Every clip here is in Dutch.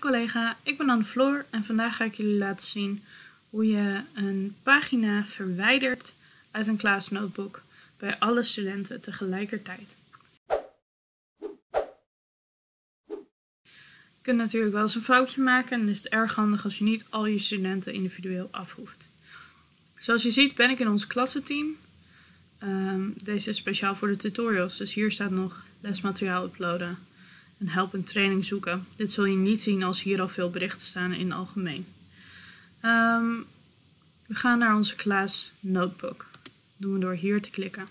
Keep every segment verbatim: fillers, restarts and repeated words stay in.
Hoi collega, ik ben Anne-Floor en vandaag ga ik jullie laten zien hoe je een pagina verwijdert uit een Class Notebook bij alle studenten tegelijkertijd. Je kunt natuurlijk wel eens een foutje maken en is het erg handig als je niet al je studenten individueel afhoeft. Zoals je ziet ben ik in ons klassenteam. Um, deze is speciaal voor de tutorials, dus hier staat nog lesmateriaal uploaden. En help een training zoeken. Dit zul je niet zien als hier al veel berichten staan in het algemeen. Um, we gaan naar onze Class Notebook. Dat doen we door hier te klikken.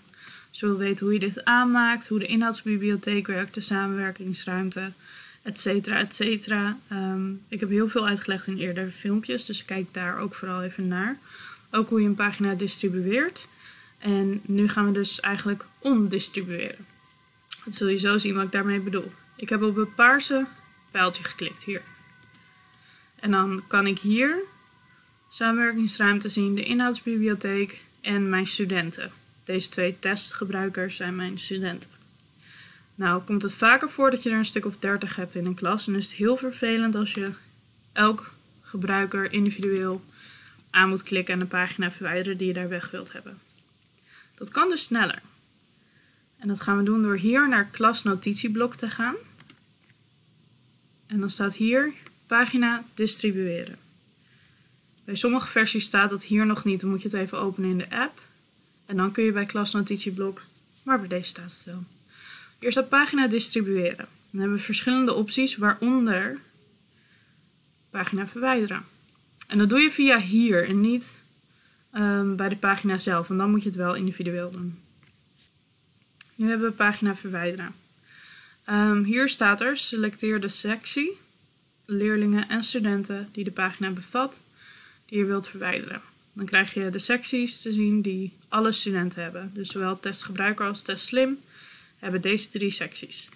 Dus we willen weten hoe je dit aanmaakt, hoe de inhoudsbibliotheek werkt, de samenwerkingsruimte, et cetera et cetera. Um, ik heb heel veel uitgelegd in eerdere filmpjes, dus kijk daar ook vooral even naar. Ook hoe je een pagina distribueert. En nu gaan we dus eigenlijk ondistribueren. Dat zul je zo zien wat ik daarmee bedoel. Ik heb op het paarse pijltje geklikt, hier. En dan kan ik hier samenwerkingsruimte zien, de inhoudsbibliotheek en mijn studenten. Deze twee testgebruikers zijn mijn studenten. Nou komt het vaker voor dat je er een stuk of dertig hebt in een klas. En is het heel vervelend als je elk gebruiker individueel aan moet klikken en een pagina verwijderen die je daar weg wilt hebben. Dat kan dus sneller. En dat gaan we doen door hier naar klasnotitieblok te gaan. En dan staat hier pagina distribueren. Bij sommige versies staat dat hier nog niet, dan moet je het even openen in de app. En dan kun je bij klasnotitieblok, maar bij deze staat het wel. Hier staat pagina distribueren. Dan hebben we verschillende opties, waaronder pagina verwijderen. En dat doe je via hier en niet um, bij de pagina zelf, want dan moet je het wel individueel doen. Nu hebben we pagina verwijderen. Um, hier staat er, selecteer de sectie, leerlingen en studenten die de pagina bevat, die je wilt verwijderen. Dan krijg je de secties te zien die alle studenten hebben. Dus zowel testgebruiker als testslim hebben deze drie secties.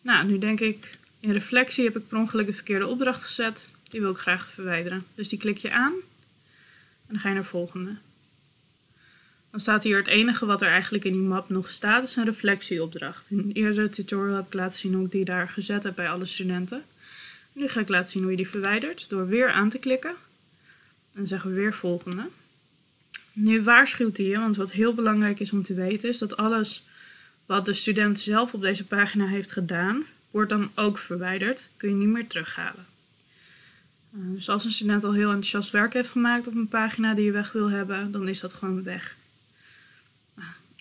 Nou, nu denk ik, in reflectie heb ik per ongeluk de verkeerde opdracht gezet. Die wil ik graag verwijderen. Dus die klik je aan en dan ga je naar volgende. Dan staat hier het enige wat er eigenlijk in die map nog staat, is een reflectieopdracht. In een eerdere tutorial heb ik laten zien hoe ik die daar gezet heb bij alle studenten. Nu ga ik laten zien hoe je die verwijdert door weer aan te klikken. En zeggen we weer volgende. Nu waarschuwt hij je, want wat heel belangrijk is om te weten is dat alles wat de student zelf op deze pagina heeft gedaan, wordt dan ook verwijderd. Kun je niet meer terughalen. Dus als een student al heel enthousiast werk heeft gemaakt op een pagina die je weg wil hebben, dan is dat gewoon weg.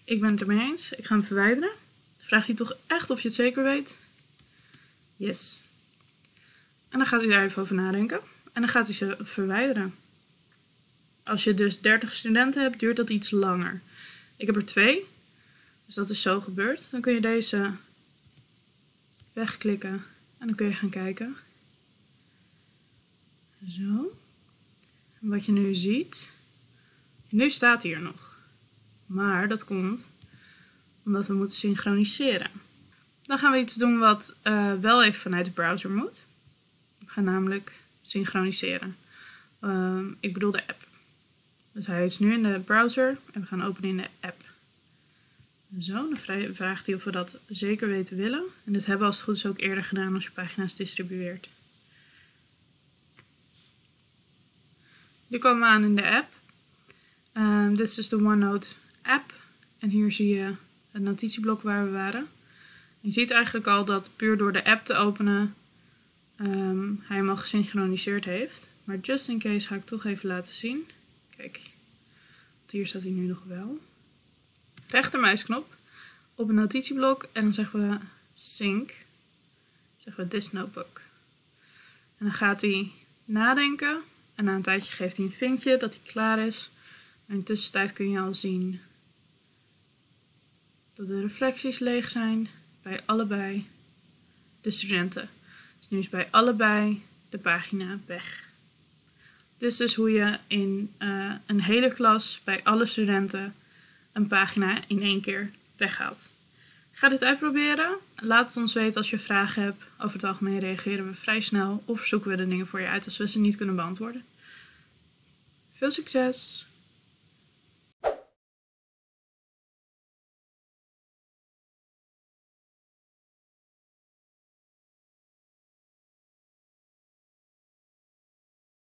Ik ben het ermee eens. Ik ga hem verwijderen. Vraagt hij toch echt of je het zeker weet? Yes. En dan gaat hij daar even over nadenken. En dan gaat hij ze verwijderen. Als je dus dertig studenten hebt, duurt dat iets langer. Ik heb er twee. Dus dat is zo gebeurd. Dan kun je deze wegklikken. En dan kun je gaan kijken. Zo. En wat je nu ziet. Nu staat hij er nog. Maar dat komt omdat we moeten synchroniseren. Dan gaan we iets doen wat uh, wel even vanuit de browser moet. We gaan namelijk synchroniseren. Uh, ik bedoel de app. Dus hij is nu in de browser en we gaan openen in de app. Zo, dan vraagt hij of we dat zeker weten willen. En dit hebben we als het goed is ook eerder gedaan als je pagina's distribueert. Nu komen we aan in de app. Uh, dit is dus de OneNote app. En hier zie je het notitieblok waar we waren. Je ziet eigenlijk al dat puur door de app te openen um, hij hem al gesynchroniseerd heeft. Maar just in case ga ik toch even laten zien. Kijk, hier staat hij nu nog wel. Rechtermuisknop op een notitieblok en dan zeggen we sync. Dan zeggen we this notebook. En dan gaat hij nadenken en na een tijdje geeft hij een vinkje dat hij klaar is. En in de tussentijd kun je al zien dat de reflecties leeg zijn bij allebei de studenten. Dus nu is bij allebei de pagina weg. Dit is dus hoe je in uh, een hele klas bij alle studenten een pagina in één keer weghaalt. Ga dit uitproberen. Laat het ons weten als je vragen hebt. Over het algemeen reageren we vrij snel of zoeken we de dingen voor je uit als we ze niet kunnen beantwoorden. Veel succes!